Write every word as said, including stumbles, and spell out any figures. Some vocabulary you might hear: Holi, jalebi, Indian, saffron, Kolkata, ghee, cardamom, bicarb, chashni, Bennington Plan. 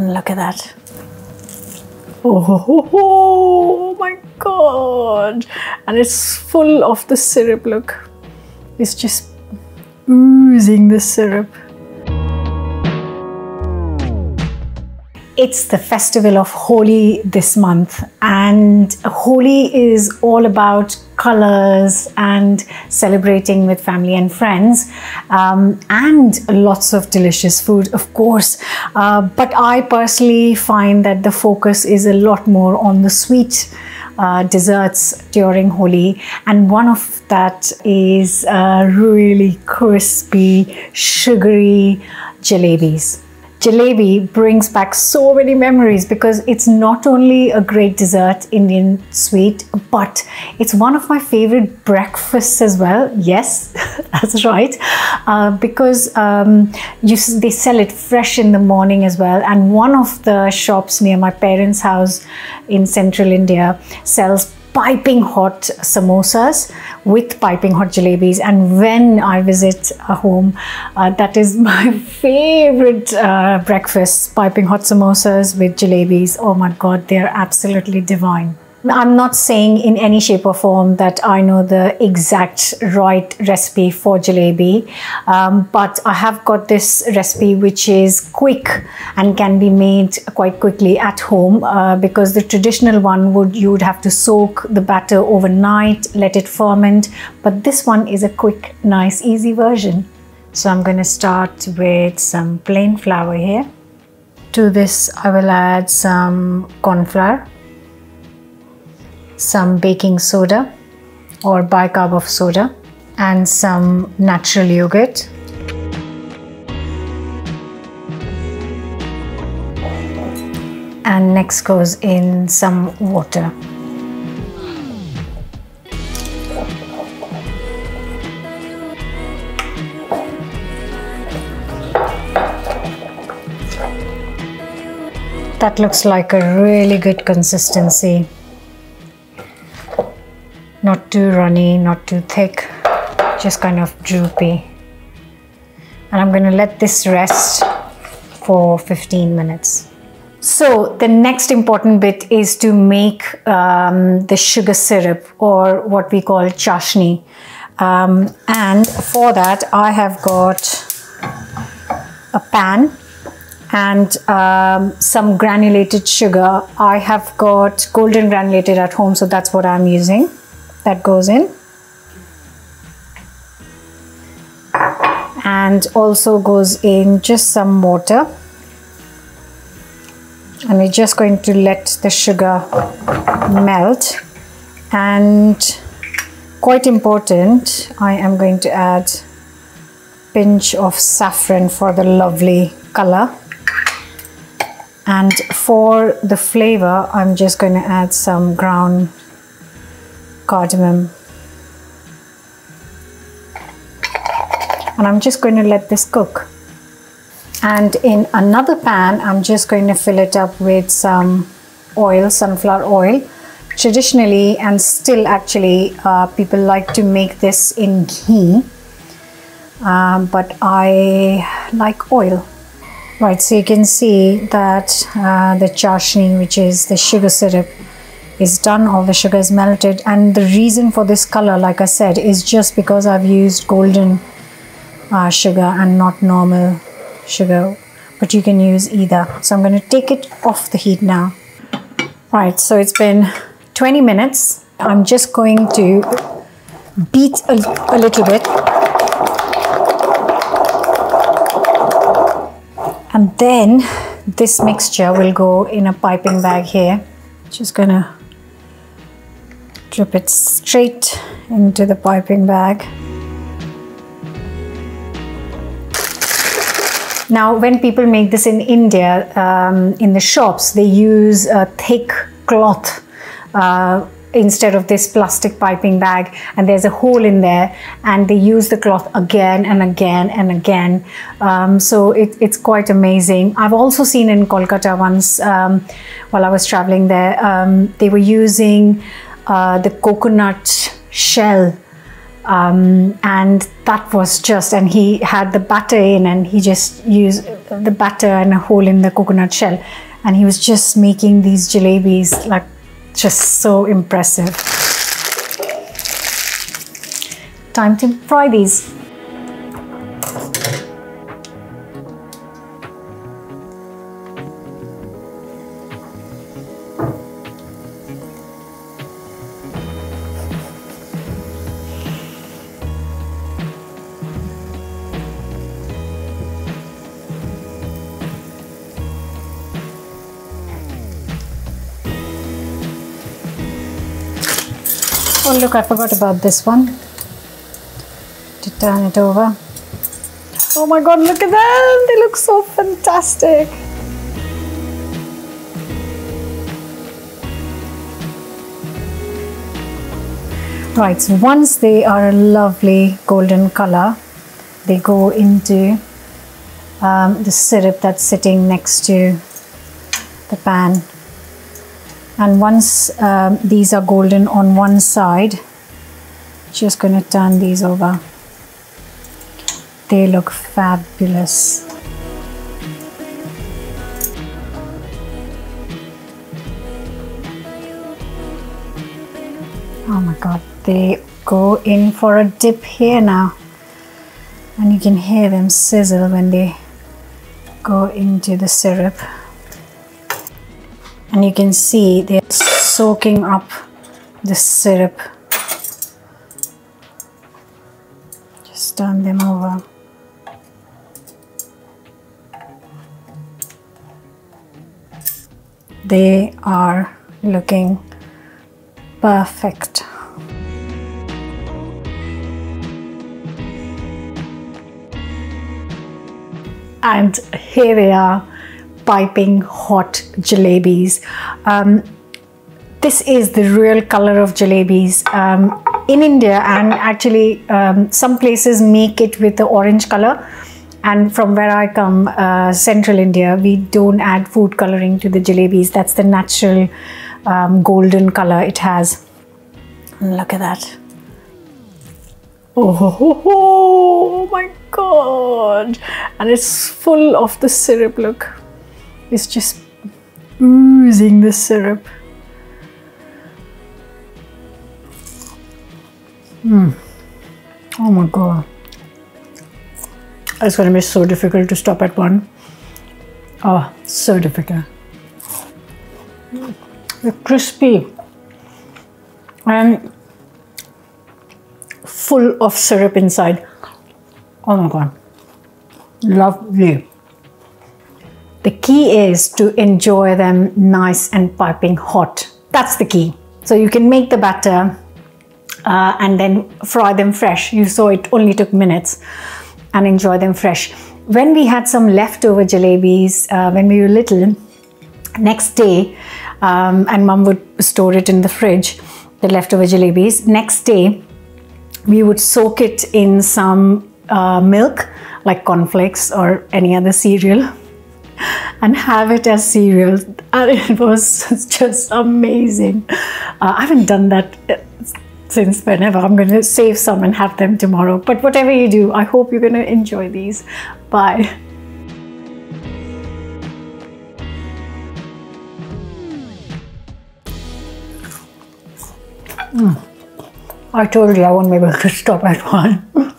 Look at that. Oh, oh, oh, oh my god. And it's full of the syrup, look. It's just oozing the syrup. It's the festival of Holi this month, and Holi is all about colors and celebrating with family and friends, um, and lots of delicious food, of course. Uh, but I personally find that the focus is a lot more on the sweet uh, desserts during Holi, and one of that is uh, really crispy, sugary jalebis. Jalebi brings back so many memories because it's not only a great dessert, Indian sweet, but it's one of my favorite breakfasts as well. Yes, that's right, uh, because um, you, they sell it fresh in the morning as well. And one of the shops near my parents' house in central India sells piping hot samosas with piping hot jalebis, and when I visit a home, uh, that is my favorite uh, breakfast, piping hot samosas with jalebis. Oh my god, they are absolutely divine. I'm not saying in any shape or form that I know the exact right recipe for jalebi, um, but I have got this recipe which is quick and can be made quite quickly at home, uh, because the traditional one would you would have to soak the batter overnight, let it ferment, but this one is a quick, nice, easy version. So I'm going to start with some plain flour here. To this I will add some corn flour, some baking soda or bicarb of soda, and some natural yogurt. And next goes in some water. That looks like a really good consistency. Not too runny, not too thick, just kind of droopy. And I'm going to let this rest for fifteen minutes. So the next important bit is to make um, the sugar syrup, or what we call chashni. Um, and for that I have got a pan and um, some granulated sugar. I have got golden granulated at home, so that's what I'm using. That goes in, and also goes in just some water, and we're just going to let the sugar melt. And quite important, I am going to add a pinch of saffron for the lovely color, and for the flavor I'm just going to add some ground cardamom, and I'm just going to let this cook. And in another pan I'm just going to fill it up with some oil, sunflower oil. Traditionally, and still actually, uh, people like to make this in ghee, um, but I like oil. Right, so you can see that uh, the chashni, which is the sugar syrup, is done. All the sugar is melted, and the reason for this color, like I said, is just because I've used golden uh, sugar and not normal sugar, but you can use either. So I'm going to take it off the heat now. Right, so it's been twenty minutes. I'm just going to beat a, a little bit, and then this mixture will go in a piping bag here. Just gonna drip it straight into the piping bag. Now, when people make this in India, um, in the shops, they use a thick cloth uh, instead of this plastic piping bag, and there's a hole in there, and they use the cloth again and again and again. Um, so it, it's quite amazing. I've also seen in Kolkata once, um, while I was traveling there, um, they were using uh, the coconut shell Um, and that was just, and he had the batter in, and he just used the batter and a hole in the coconut shell, and he was just making these jalebis, like, just so impressive. Time to fry these. Oh look, I forgot about this one. To turn it over. Oh my god, look at them! They look so fantastic! Right, so once they are a lovely golden color, they go into um, the syrup that's sitting next to the pan. And once um, these are golden on one side, just going to turn these over. They look fabulous. Oh my god, they go in for a dip here now. And you can hear them sizzle when they go into the syrup. And you can see they're soaking up the syrup. Just turn them over. They are looking perfect. And here they are. Piping hot jalebis. Um, this is the real color of jalebis um, in India, and actually um, some places make it with the orange color, and from where I come, uh, central India, we don't add food coloring to the jalebis. That's the natural um, golden color it has. Look at that. Oh, oh, oh, oh my god, and it's full of the syrup. Look, it's just oozing the syrup. Mm. Oh my god. It's gonna be so difficult to stop at one. Oh, so difficult. They're crispy and full of syrup inside. Oh my god. Lovely. The key is to enjoy them nice and piping hot. That's the key. So you can make the batter uh, and then fry them fresh. You saw it only took minutes, and enjoy them fresh. When we had some leftover jalebis, uh, when we were little, next day, um, and mum would store it in the fridge, the leftover jalebis, next day we would soak it in some uh, milk, like cornflakes or any other cereal, and have it as cereal, and it was just amazing. Uh, I haven't done that since whenever. I'm going to save some and have them tomorrow. But whatever you do, I hope you're going to enjoy these. Bye. Mm. I told you I won't be able to stop at one.